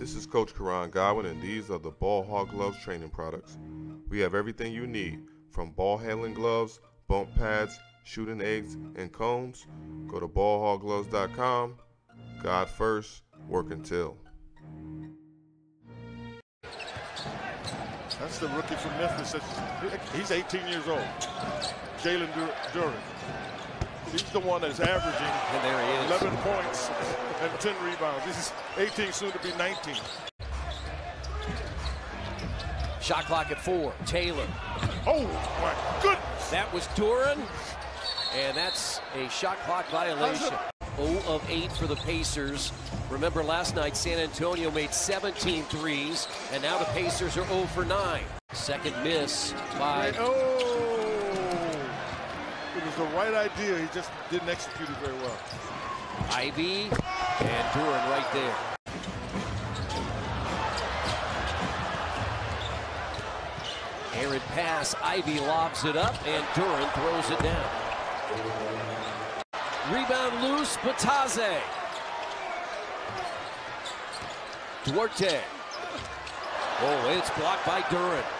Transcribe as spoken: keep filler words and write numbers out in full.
This is Coach Karan Godwin, and these are the Ball Hog Gloves training products. We have everything you need, from ball handling gloves, bump pads, shooting eggs, and cones. Go to ball hog gloves dot com. God first, work until. That's the rookie from Memphis. He's eighteen years old. Jalen Duren. He's the one that's averaging and there he is. eleven points and ten rebounds. This is eighteen, soon to be nineteen. Shot clock at four. Taylor. Oh, my goodness. That was Duren. And that's a shot clock violation. zero of eight for the Pacers. Remember last night, San Antonio made seventeen threes, and now the Pacers are zero for nine. Second miss by... Oh! It was the right idea. He just didn't execute it very well. Ivey and Duren right there. Errant pass. Ivey lobs it up, and Duren throws it down. Rebound loose, Bataze. Duarte. Oh, it's blocked by Duren.